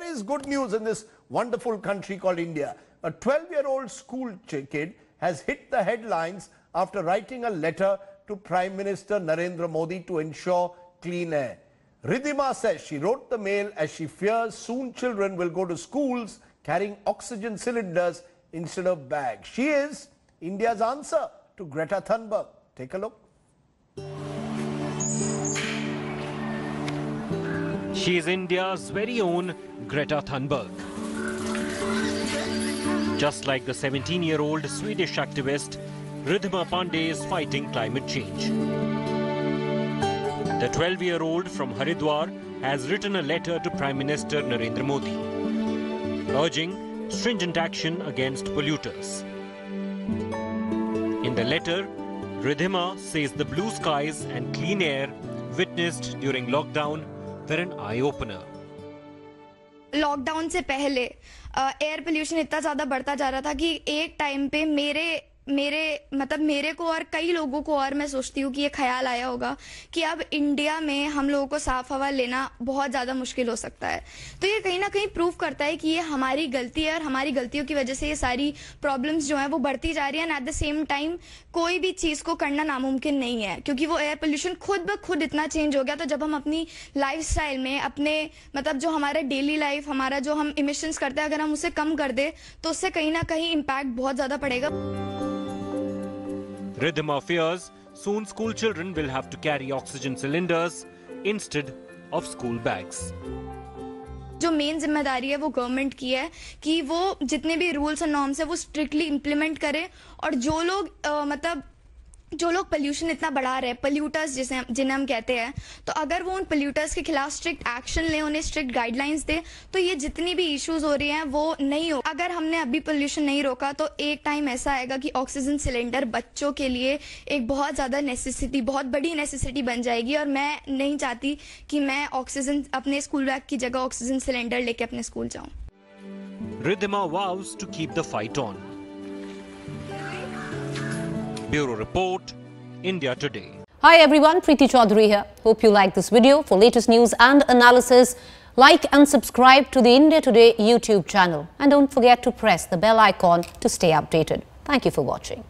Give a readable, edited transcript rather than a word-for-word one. There is good news in this wonderful country called India. A 12-year-old school kid has hit the headlines after writing a letter to Prime Minister Narendra Modi to ensure clean air. Ridhima says she wrote the mail as she fears soon children will go to schools carrying oxygen cylinders instead of bags. She is India's answer to Greta Thunberg. Take a look. She is India's very own Greta Thunberg. Just like the 17-year-old Swedish activist, Ridhima Pandey is fighting climate change. The 12-year-old from Haridwar has written a letter to Prime Minister Narendra Modi, urging stringent action against polluters. In the letter, Ridhima says the blue skies and clean air witnessed during lockdown were an eye-opener. Lockdown से पहले air pollution इतना ज़्यादा बढ़ता जा रहा था कि एक टाइम पे मेरे को और कई लोगों को, और मैं सोचती हूँ कि ये ख्याल आया होगा कि अब इंडिया में हम लोगों को साफ हवा लेना बहुत ज़्यादा मुश्किल हो सकता है। तो ये कहीं ना कहीं प्रूव करता है कि ये हमारी गलती है और हमारी गलतियों की वजह से ये सारी प्रॉब्लम्स जो हैं वो बढ़ती जा रही हैं। And at the same time कोई भी चीज़ को करना नामुमकिन नहीं है, क्योंकि वो एयर पोल्यूशन खुद ब खुद इतना चेंज हो गया। तो जब हम अपनी लाइफस्टाइल में अपने जो हमारा डेली लाइफ, हमारा जो हम इमिशंस करते हैं, अगर हम उसे कम कर दें तो उससे कहीं ना कहीं इम्पैक्ट बहुत ज़्यादा पड़ेगा। Ridhima fears soon school children will have to carry oxygen cylinders instead of school bags. जो मेन जिम्मेदारी है वो गवर्नमेंट की है कि वो जितने भी रूल्स और नॉर्म्स है वो स्ट्रिक्टली इम्प्लीमेंट करें, और जो लोग जो लोग पोल्यूशन इतना बढ़ा रहे हैं, पोल्यूटर्स जिन्हें हम कहते हैं, तो अगर वो उन पोल्यूटर्स के खिलाफ स्ट्रिक्ट एक्शन लें, उन्हें स्ट्रिक्ट गाइडलाइंस दें, तो ये जितनी भी इश्यूज हो रही हैं वो नहीं हो। अगर हमने अभी पोल्यूशन नहीं रोका तो एक टाइम ऐसा आएगा कि ऑक्सीजन सिलेंडर बच्चों के लिए एक बहुत ज़्यादा नेसेसिटी, बहुत बड़ी नेसेसिटी बन जाएगी। और मैं नहीं चाहती कि मैं ऑक्सीजन अपने स्कूल बैग की जगह ऑक्सीजन सिलेंडर लेके अपने स्कूल जाऊँ। Riddhima vows to keep the fight on. Bureau Report, India Today. Hi everyone, Preeti Chaudhary here. Hope you like this video. For latest news and analysis, like and subscribe to the India Today YouTube channel. And don't forget to press the bell icon to stay updated. Thank you for watching.